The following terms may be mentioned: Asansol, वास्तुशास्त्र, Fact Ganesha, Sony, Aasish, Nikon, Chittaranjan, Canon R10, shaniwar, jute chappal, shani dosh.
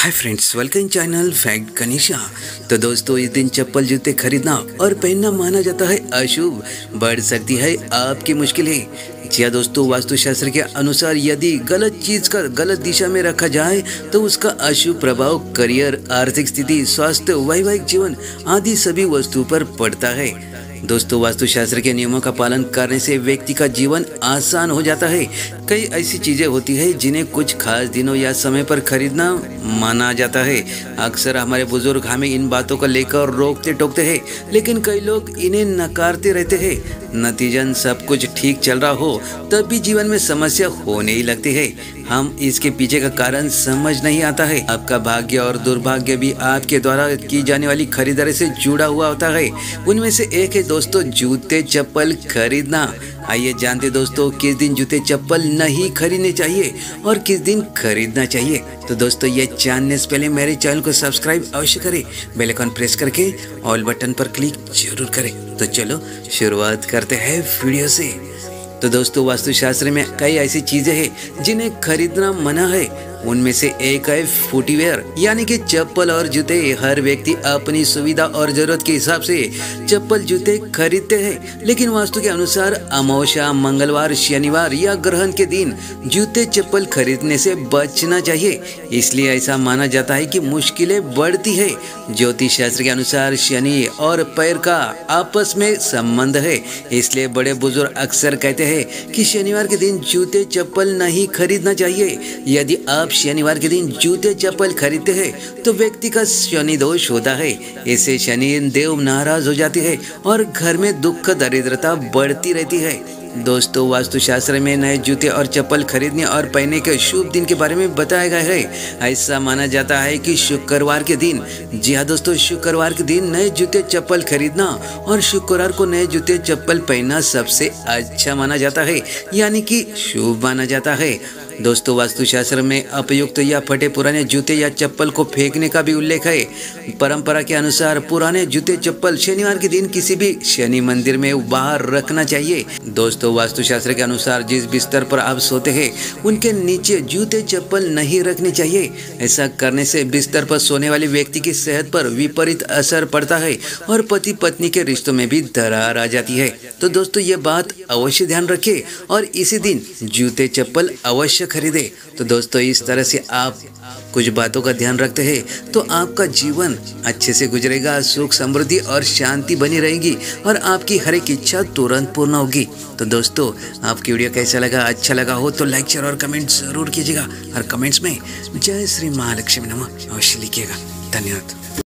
हाय friends, welcome channel fact Ganesha. तो दोस्तों, इस दिन चप्पल जूते खरीदना और पहनना माना जाता है अशुभ। बढ़ सकती है आपकी मुश्किलें। जी हाँ दोस्तों, वास्तुशास्त्र के अनुसार यदि गलत चीज़ का गलत दिशा में रखा जाए तो उसका अशुभ प्रभाव करियर, आर्थिक स्थिति, स्वास्थ्य, वैवाहिक जीवन आदि सभी वस्तुओं पर पड़ता है। दोस्तों, वास्तुशास्त्र के नियमों का पालन करने से व्यक्ति का जीवन आसान हो जाता है। कई ऐसी चीज़ें होती है जिन्हें कुछ खास दिनों या समय पर खरीदना माना जाता है। अक्सर हमारे बुजुर्ग हमें इन बातों को लेकर रोकते टोकते हैं, लेकिन कई लोग इन्हें नकारते रहते हैं। नतीजन सब कुछ ठीक चल रहा हो तब भी जीवन में समस्या होने ही लगती है। हम इसके पीछे का कारण समझ नहीं आता है। आपका भाग्य और दुर्भाग्य भी आपके द्वारा की जाने वाली खरीदारी से जुड़ा हुआ होता है। उनमें से एक है दोस्तों जूते चप्पल खरीदना। आइए जानते दोस्तों किस दिन जूते चप्पल नहीं खरीदने चाहिए और किस दिन खरीदना चाहिए। तो दोस्तों, ये जानने से पहले मेरे चैनल को सब्सक्राइब अवश्य करें, बेल आइकन प्रेस करके ऑल बटन पर क्लिक जरूर करें। तो चलो शुरुआत करते हैं वीडियो से। तो दोस्तों, वास्तुशास्त्र में कई ऐसी चीजें हैं जिन्हें खरीदना मना है। उनमें से एक है फुटवेयर, यानी कि चप्पल और जूते। हर व्यक्ति अपनी सुविधा और जरूरत के हिसाब से चप्पल जूते खरीदते हैं, लेकिन वास्तु के अनुसार अमावस्या, मंगलवार, शनिवार या ग्रहण के दिन जूते चप्पल खरीदने से बचना चाहिए। इसलिए ऐसा माना जाता है कि मुश्किलें बढ़ती है। ज्योतिष शास्त्र के अनुसार शनि और पैर का आपस में संबंध है, इसलिए बड़े बुजुर्ग अक्सर कहते हैं कि शनिवार के दिन जूते चप्पल नहीं खरीदना चाहिए। यदि आप शनिवार के दिन जूते चप्पल खरीदते हैं तो व्यक्ति का शनि दोष होता है। इससे शनि देव नाराज हो जाते हैं और घर में दुख दरिद्रता बढ़ती रहती है। दोस्तों, वास्तुशास्त्र में नए जूते और चप्पल खरीदने और पहनने के शुभ दिन के बारे में बताया गया है। ऐसा माना जाता है कि शुक्रवार के दिन, जी हाँ दोस्तों, शुक्रवार के दिन नए जूते चप्पल खरीदना और शुक्रवार को नए जूते चप्पल पहनना सबसे अच्छा माना जाता है, यानी कि शुभ माना जाता है। दोस्तों, वास्तुशास्त्र में उपयुक्त या फटे पुराने जूते या चप्पल को फेंकने का भी उल्लेख है। परंपरा के अनुसार पुराने जूते चप्पल शनिवार के दिन किसी भी शनि मंदिर में बाहर रखना चाहिए। दोस्तों, वास्तुशास्त्र के अनुसार जिस बिस्तर पर आप सोते हैं उनके नीचे जूते चप्पल नहीं रखने चाहिए। ऐसा करने से बिस्तर पर सोने वाले व्यक्ति की सेहत पर विपरीत असर पड़ता है और पति पत्नी के रिश्तों में भी दरार आ जाती है। तो दोस्तों, ये बात अवश्य ध्यान रखें और इसी दिन जूते चप्पल अवश्य खरीदे। तो दोस्तों, इस तरह से आप कुछ बातों का ध्यान रखते हैं तो आपका जीवन अच्छे से गुजरेगा, सुख समृद्धि और शांति बनी रहेगी और आपकी हर एक इच्छा तुरंत पूर्ण होगी। तो दोस्तों, आपकी वीडियो कैसा लगा? अच्छा लगा हो तो लाइक, शेयर और कमेंट जरूर कीजिएगा और कमेंट्स में जय श्री महालक्ष्मी नमः अवश्य लिखिएगा। धन्यवाद।